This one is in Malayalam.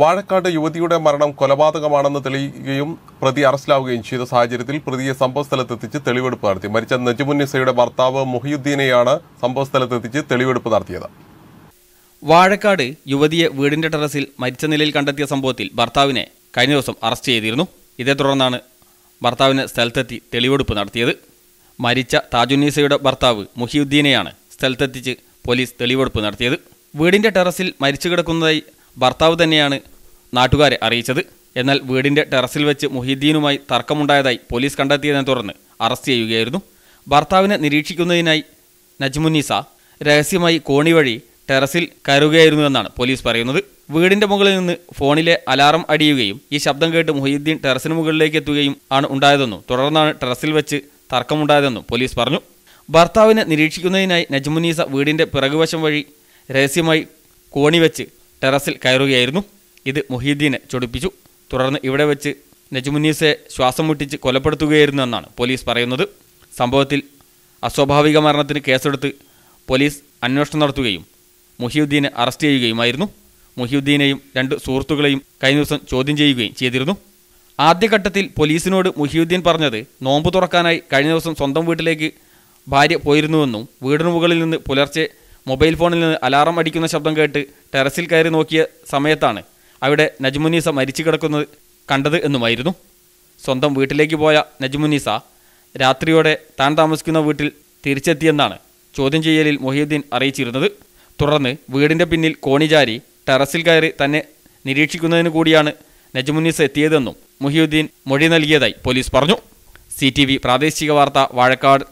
വാഴക്കാട് യുവതിയുടെ മരണം കൊലപാതകമാണെന്ന് തെളിയിക്കുകയും പ്രതി അറസ്റ്റിലാവുകയും ചെയ്ത സാഹചര്യത്തിൽ പ്രതിയെ സംഭവസ്ഥലത്തെത്തിച്ച് തെളിവെടുപ്പ് നടത്തി. മരിച്ച നജ്മുന്നിസയുടെ ഭർത്താവ് മുഹിയുദ്ദീനെയാണ് സംഭവസ്ഥലത്തെത്തിച്ച് തെളിവെടുപ്പ് നടത്തിയത്. വാഴക്കാട് യുവതിയെ വീടിന്റെ ടെറസിൽ മരിച്ച നിലയിൽ കണ്ടെത്തിയ സംഭവത്തിൽ ഭർത്താവിനെ കഴിഞ്ഞ ദിവസം അറസ്റ്റ് ചെയ്തിരുന്നു. ഇതേ തുടർന്നാണ് ഭർത്താവിന് സ്ഥലത്തെത്തി തെളിവെടുപ്പ് നടത്തിയത്. മരിച്ച താജുന്നീസയുടെ ഭർത്താവ് മുഹിയുദ്ദീനെയാണ് സ്ഥലത്തെത്തിച്ച് പോലീസ് തെളിവെടുപ്പ് നടത്തിയത്. വീടിൻ്റെ ടെറസിൽ മരിച്ചു കിടക്കുന്നതായി ഭർത്താവ് തന്നെയാണ് നാട്ടുകാരെ അറിയിച്ചത്. എന്നാൽ വീടിൻ്റെ ടെറസിൽ വെച്ച് മുഹിയുദ്ദീനുമായി തർക്കമുണ്ടായതായി പോലീസ് കണ്ടെത്തിയതിനെ തുടർന്ന് അറസ്റ്റ് ചെയ്യുകയായിരുന്നു. ഭർത്താവിനെ നിരീക്ഷിക്കുന്നതിനായി നജ്മുന്നീസ രഹസ്യമായി കോണി വഴി ടെറസിൽ കയറുകയായിരുന്നുവെന്നാണ് പോലീസ് പറയുന്നത്. വീടിൻ്റെ മുകളിൽ നിന്ന് ഫോണിലെ അലാറം അടിയുകയും ഈ ശബ്ദം കേട്ട് മുഹിയുദ്ദീൻ ടെറസിന് മുകളിലേക്ക് എത്തുകയും ആണ് ഉണ്ടായതെന്നും തുടർന്നാണ് ടെറസിൽ വെച്ച് തർക്കമുണ്ടായതെന്നും പോലീസ് പറഞ്ഞു. ഭർത്താവിനെ നിരീക്ഷിക്കുന്നതിനായി നജ്മുന്നീസ വീടിൻ്റെ പിറകുവശം വഴി രഹസ്യമായി കോണി വെച്ച് ടെറസിൽ കയറുകയായിരുന്നു. ഇത് മുഹിയുദ്ദീനെ ചൊടിപ്പിച്ചു. തുടർന്ന് ഇവിടെ വെച്ച് നജ്മുന്നീസയെ ശ്വാസം മുട്ടിച്ച് കൊലപ്പെടുത്തുകയായിരുന്നു എന്നാണ് പോലീസ് പറയുന്നത്. സംഭവത്തിൽ അസ്വാഭാവിക മരണത്തിന് കേസെടുത്ത് പോലീസ് അന്വേഷണം നടത്തുകയും മുഹിയുദ്ദീനെ അറസ്റ്റ് ചെയ്യുകയുമായിരുന്നു. മുഹിയുദ്ദീനെയും രണ്ട് സുഹൃത്തുക്കളെയും കഴിഞ്ഞ ദിവസം ചോദ്യം ചെയ്യുകയും ചെയ്തിരുന്നു. ആദ്യഘട്ടത്തിൽ പോലീസിനോട് മുഹിയുദ്ദീൻ പറഞ്ഞത് നോമ്പ് തുറക്കാനായി കഴിഞ്ഞ ദിവസം സ്വന്തം വീട്ടിലേക്ക് ഭാര്യ പോയിരുന്നുവെന്നും വീടിന് മുകളിൽ നിന്ന് പുലർച്ചെ മൊബൈൽ ഫോണിൽ നിന്ന് അലാറം അടിക്കുന്ന ശബ്ദം കേട്ട് ടെറസിൽ കയറി നോക്കിയ സമയത്താണ് അവിടെ നജ്മുന്നീസ മരിച്ചു കിടക്കുന്നത് കണ്ടത് എന്നുമായിരുന്നു. സ്വന്തം വീട്ടിലേക്ക് പോയ നജ്മുന്നീസ രാത്രിയോടെ താൻ താമസിക്കുന്ന വീട്ടിൽ തിരിച്ചെത്തിയെന്നാണ് ചോദ്യം ചെയ്യലിൽ മുഹിയുദ്ദീൻ അറിയിച്ചിരുന്നത്. തുടർന്ന് വീടിൻ്റെ പിന്നിൽ കോണിചാരി ടെറസിൽ കയറി തന്നെ നിരീക്ഷിക്കുന്നതിന് കൂടിയാണ് നജ്മുന്നീസ എത്തിയതെന്നും മുഹിയുദ്ദീൻ മൊഴി നൽകിയതായി പോലീസ് പറഞ്ഞു. CTV പ്രാദേശിക വാർത്ത വാഴക്കാട്.